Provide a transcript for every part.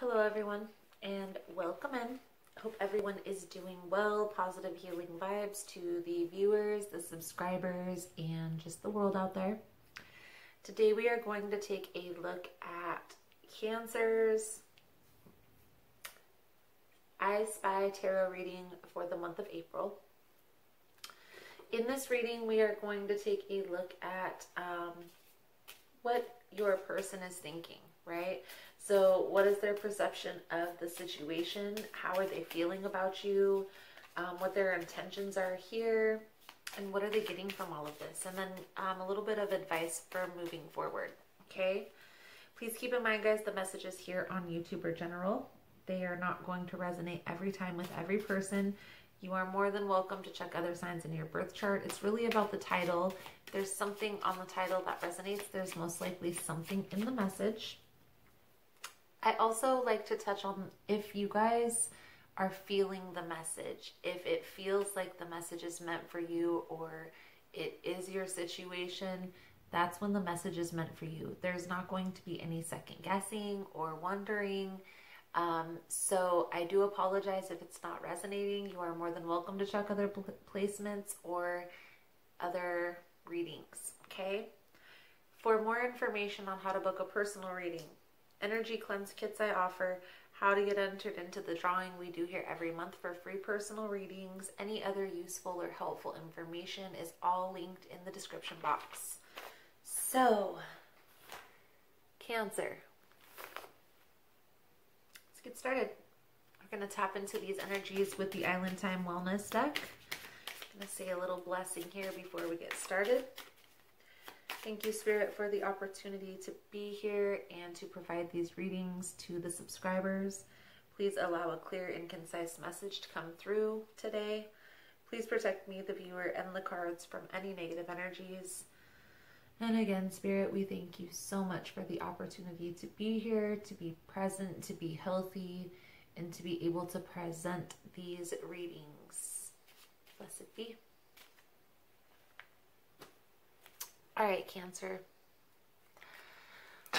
Hello everyone and welcome in. I hope everyone is doing well. Positive healing vibes to the viewers, the subscribers, and just the world out there. Today we are going to take a look at Cancer's I Spy tarot reading for the month of April. In this reading we are going to take a look at what your person is thinking, right? So what is their perception of the situation? How are they feeling about you? What their intentions are here? And what are they getting from all of this? And then a little bit of advice for moving forward, okay? Please keep in mind, guys, the messages here on YouTube are general. They are not going to resonate every time with every person. You are more than welcome to check other signs in your birth chart. It's really about the title. If there's something on the title that resonates, there's most likely something in the message. I also like to touch on if you guys are feeling the message, if it feels like the message is meant for you or it is your situation, that's when the message is meant for you. There's not going to be any second guessing or wondering. So I do apologize if it's not resonating. You are more than welcome to check other placements or other readings, okay? For more information on how to book a personal reading, energy cleanse kits I offer, how to get entered into the drawing we do here every month for free personal readings, any other useful or helpful information is all linked in the description box. So, Cancer. Let's get started. We're going to tap into these energies with the Island Time Wellness deck. I'm going to say a little blessing here before we get started. Thank you, Spirit, for the opportunity to be here and to provide these readings to the subscribers. Please allow a clear and concise message to come through today. Please protect me, the viewer, and the cards from any negative energies. And again, Spirit, we thank you so much for the opportunity to be here, to be present, to be healthy, and to be able to present these readings. Blessed be. All right, Cancer.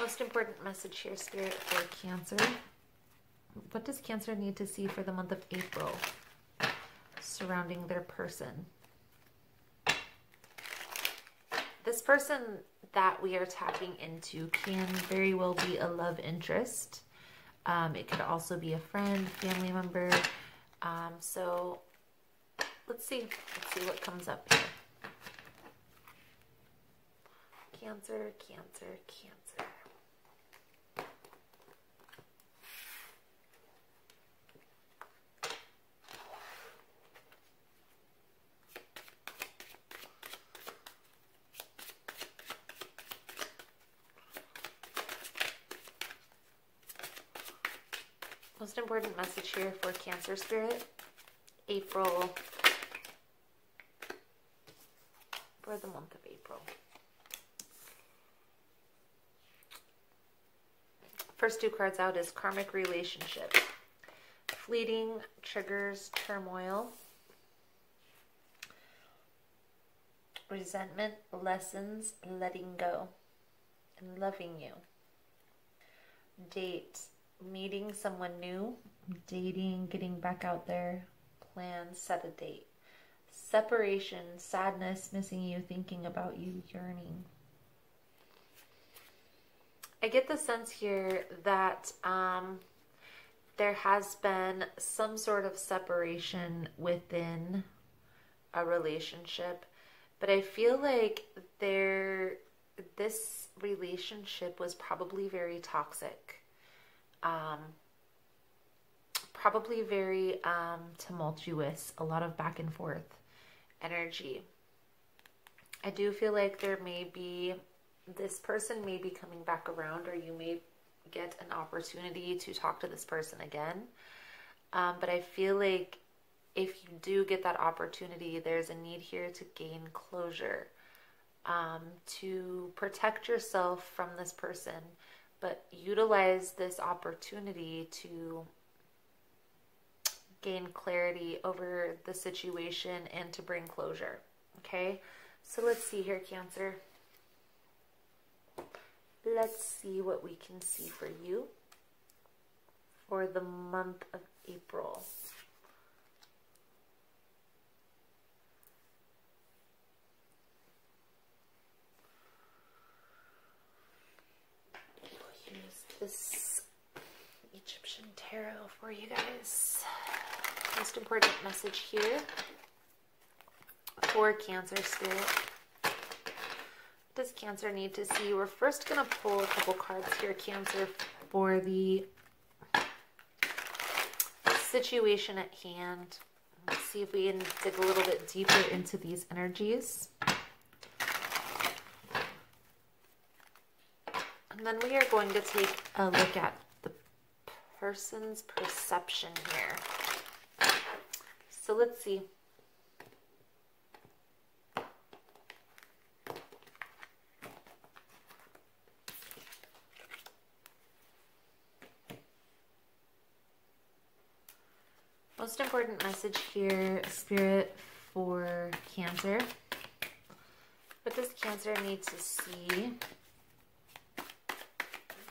Most important message here, Spirit, for Cancer. What does Cancer need to see for the month of April surrounding their person? This person that we are tapping into can very well be a love interest. It could also be a friend, family member. So let's see what comes up here. Cancer, Cancer, Cancer. Most important message here for Cancer, Spirit, April, for the month of April. First two cards out is karmic relationship. Fleeting triggers turmoil. Resentment lessens letting go and loving you. Date, meeting someone new, dating, getting back out there, plan, set a date. Separation, sadness, missing you, thinking about you, yearning. I get the sense here that there has been some sort of separation within a relationship, but I feel like this relationship was probably very toxic, probably very tumultuous, a lot of back and forth energy. I do feel like there may be this person may be coming back around, or you may get an opportunity to talk to this person again. But I feel like if you do get that opportunity, there's a need here to gain closure, to protect yourself from this person, but utilize this opportunity to gain clarity over the situation and to bring closure. Okay, so let's see here, Cancer. Let's see what we can see for you for the month of April. We'll use this Egyptian tarot for you guys. Most important message here for Cancer Spirit. What does Cancer need to see? We're first going to pull a couple cards here, Cancer, for the situation at hand. Let's see if we can dig a little bit deeper into these energies. And then we are going to take a look at the person's perception here. So let's see. Most important message here, Spirit, for Cancer. What does Cancer need to see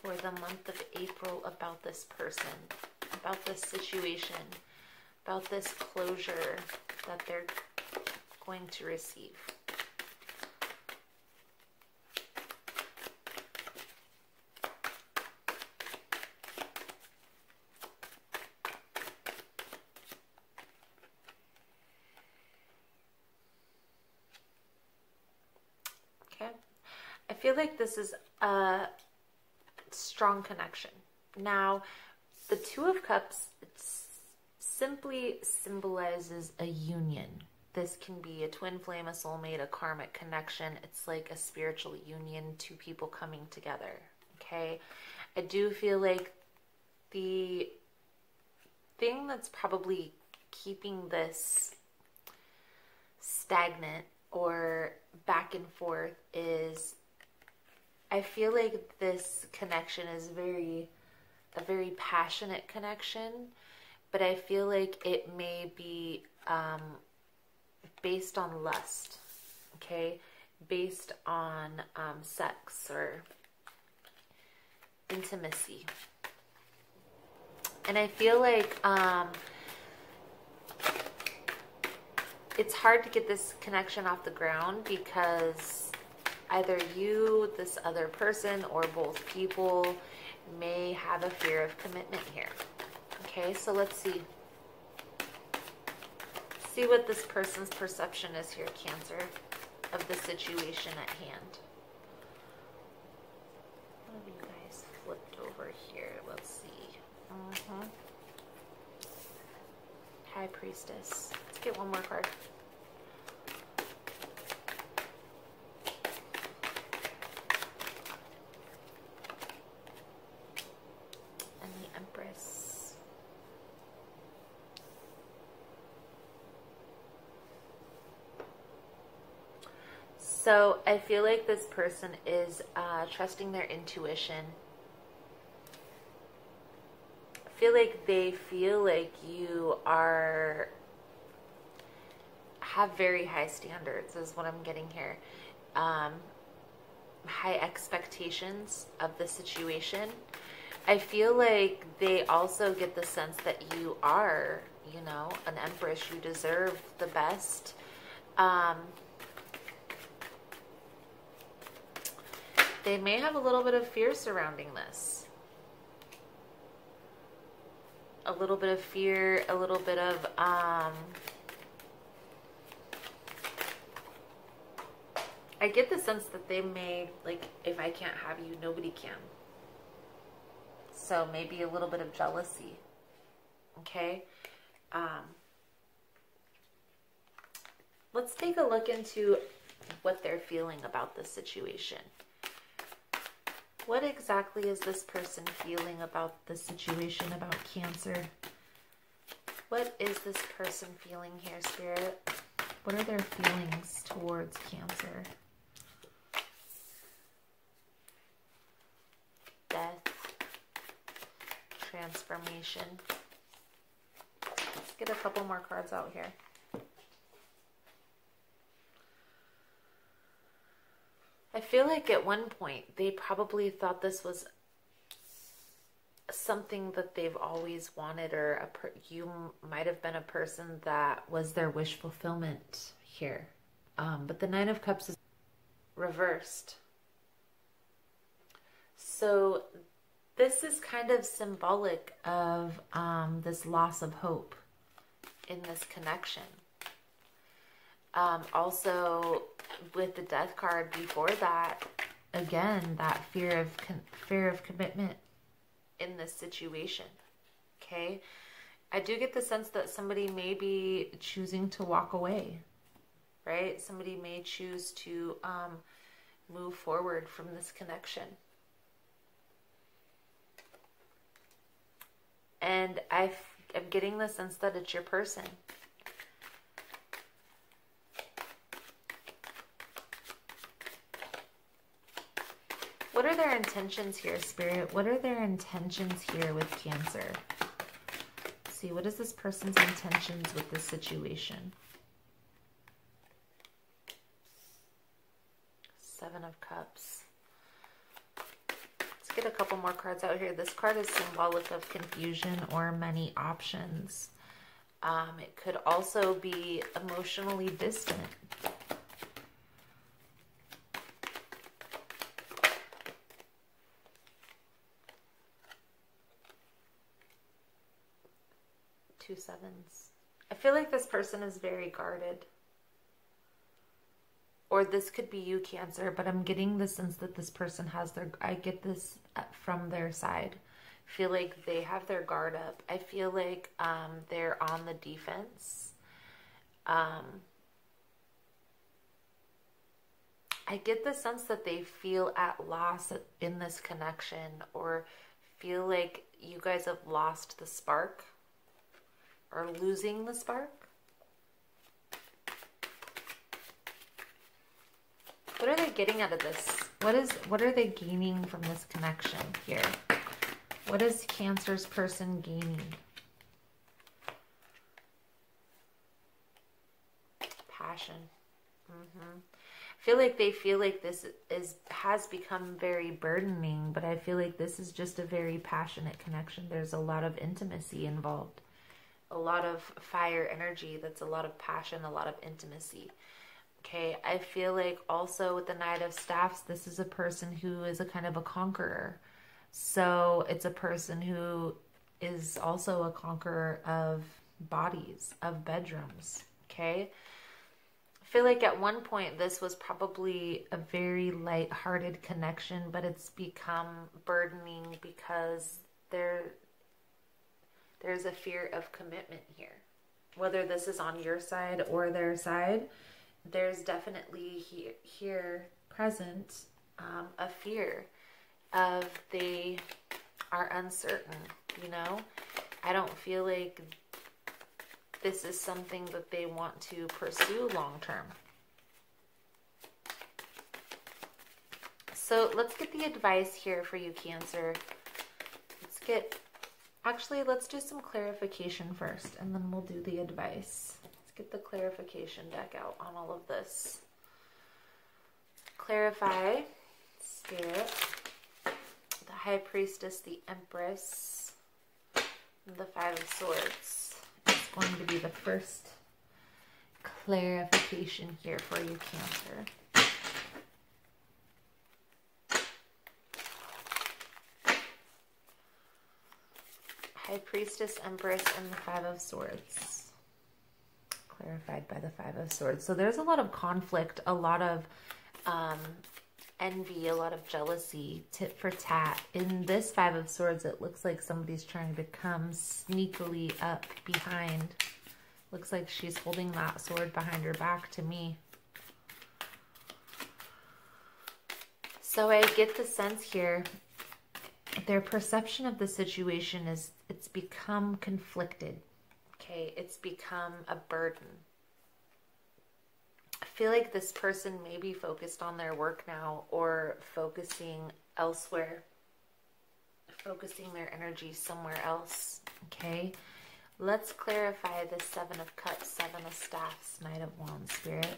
for the month of April about this person, about this situation, about this closure that they're going to receive? I feel like this is a strong connection. Now, the Two of Cups, it simply symbolizes a union. This can be a twin flame, a soulmate, a karmic connection. It's like a spiritual union, two people coming together, okay? I do feel like the thing that's probably keeping this stagnant or back and forth is, I feel like this connection is a very passionate connection, but I feel like it may be based on lust, okay? Based on sex or intimacy. And I feel like it's hard to get this connection off the ground because either you, this other person, or both people may have a fear of commitment here. Okay, so let's see. See what this person's perception is here, Cancer, of the situation at hand. What have you guys flipped over here? Let's see. High Priestess. Let's get one more card. So I feel like this person is trusting their intuition. I feel like they feel like you have very high standards is what I'm getting here. High expectations of the situation. I feel like they also get the sense that you are, you know, an empress. You deserve the best. They may have a little bit of fear surrounding this. A little bit of fear, a little bit of I get the sense that they may, like, if I can't have you, nobody can. So maybe a little bit of jealousy, okay? Let's take a look into what they're feeling about this situation. What exactly is this person feeling about the situation, about Cancer? What is this person feeling here, Spirit? What are their feelings towards Cancer? Death. Transformation. Let's get a couple more cards out here. I feel like at one point they probably thought this was something that they've always wanted, or you might have been a person that was their wish fulfillment here. But the Nine of Cups is reversed. So this is kind of symbolic of this loss of hope in this connection. Also, with the Death card before that, again, that fear of commitment in this situation. Okay, I do get the sense that somebody may be choosing to walk away, right? Somebody may choose to move forward from this connection. And I'm getting the sense that it's your person. What are their intentions here, Spirit? What are their intentions here with Cancer? Let's see, what is this person's intentions with this situation? Seven of Cups. Get a couple more cards out here. This card is symbolic of confusion or many options. It could also be emotionally distant. Two sevens. I feel like this person is very guarded. Or this could be you, Cancer, but I'm getting the sense that this person has their, I get this from their side. I feel like they have their guard up. I feel like they're on the defense. I get the sense that they feel at loss in this connection, or feel like you guys have lost the spark, or losing the spark. What are they getting out of this? What are they gaining from this connection here? What is Cancer's person gaining? Passion. I feel like they feel like this has become very burdening, but I feel like this is just a very passionate connection. There's a lot of intimacy involved. A lot of fire energy. That's a lot of passion, a lot of intimacy. Okay, I feel like also with the Knight of Staffs, this is a person who is a kind of a conqueror. So it's a person who is also a conqueror of bodies, of bedrooms. Okay, I feel like at one point this was probably a very light-hearted connection, but it's become burdening because there's a fear of commitment here. Whether this is on your side or their side, there's definitely here present a fear of they are uncertain, you know? I don't feel like this is something that they want to pursue long-term. So let's get the advice here for you, Cancer. Let's do some clarification first, and then we'll do the advice. Get the clarification deck out on all of this. Clarify, Spirit, the High Priestess, the Empress, and the Five of Swords. It's going to be the first clarification here for you, Cancer. High Priestess, Empress, and the Five of Swords. Clarified by the Five of Swords. So there's a lot of conflict, a lot of envy, a lot of jealousy, tit for tat. In this Five of Swords, it looks like somebody's trying to come sneakily up behind. Looks like she's holding that sword behind her back to me. So I get the sense here, their perception of the situation is it's become conflicted. Okay, it's become a burden. I feel like this person may be focused on their work now, or focusing elsewhere, focusing their energy somewhere else. Okay, let's clarify the Seven of Cups, Seven of Staffs, Knight of Wands, Spirit.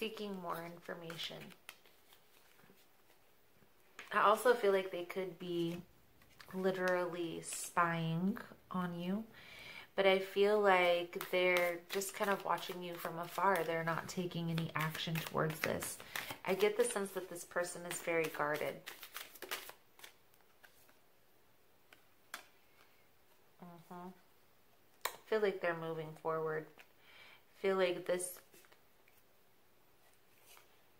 seeking more information. I also feel like they could be literally spying on you, but I feel like they're just kind of watching you from afar. They're not taking any action towards this. I get the sense that this person is very guarded. I feel like they're moving forward. I feel like this,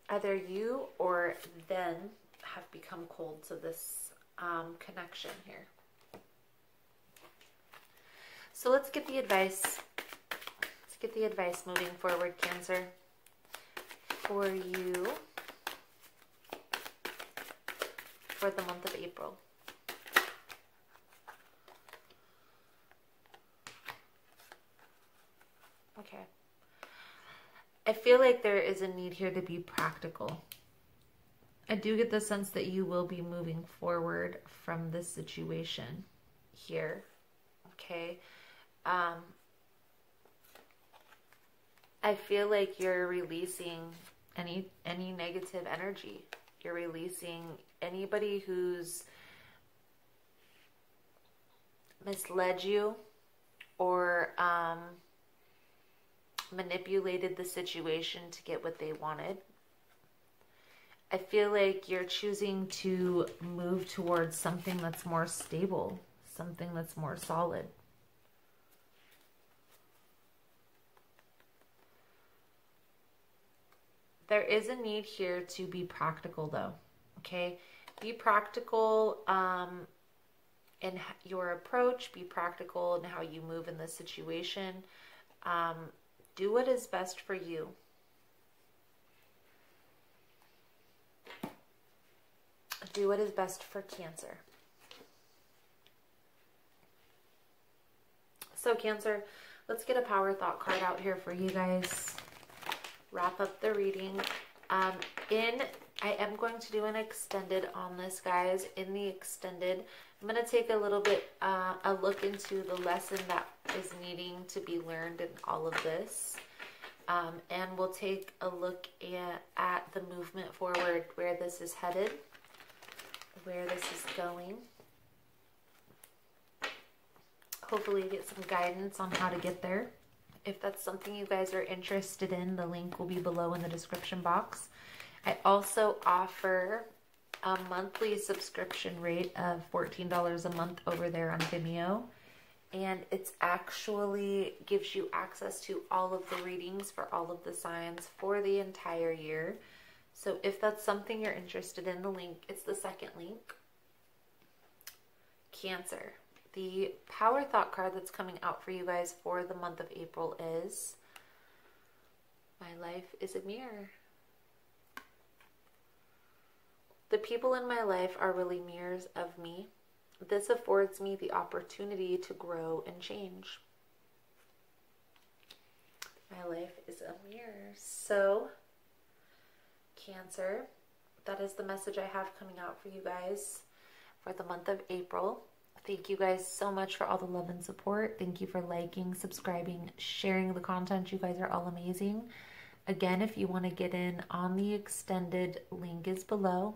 either you or them have become cold to this connection here. So let's get the advice. Let's get the advice moving forward, Cancer, for you for the month of April. Okay. I feel like there is a need here to be practical. I do get the sense that you will be moving forward from this situation here. Okay. I feel like you're releasing any negative energy. You're releasing anybody who's misled you or manipulated the situation to get what they wanted. I feel like you're choosing to move towards something that's more stable, something that's more solid. There is a need here to be practical though, okay? Be practical in your approach, be practical in how you move in this situation. Do what is best for you. Do what is best for Cancer. So Cancer, let's get a power thought card out here for you guys. Wrap up the reading. I am going to do an extended on this, guys. In the extended, I'm going to take a little bit, a look into the lesson that is needing to be learned in all of this. And we'll take a look at the movement forward, where this is headed, where this is going. Hopefully get some guidance on how to get there. If that's something you guys are interested in, the link will be below in the description box. I also offer a monthly subscription rate of $14 a month over there on Vimeo. And it's actually gives you access to all of the readings for all of the signs for the entire year. So if that's something you're interested in, the link, it's the second link. Cancer. The power thought card that's coming out for you guys for the month of April is My Life is a Mirror. The people in my life are really mirrors of me. This affords me the opportunity to grow and change. My life is a mirror. So, Cancer, that is the message I have coming out for you guys for the month of April. Thank you guys so much for all the love and support. Thank you for liking, subscribing, sharing the content. You guys are all amazing. Again, if you want to get in on the extended, link is below.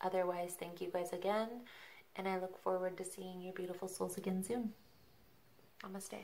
Otherwise, thank you guys again, and I look forward to seeing your beautiful souls again soon. Namaste.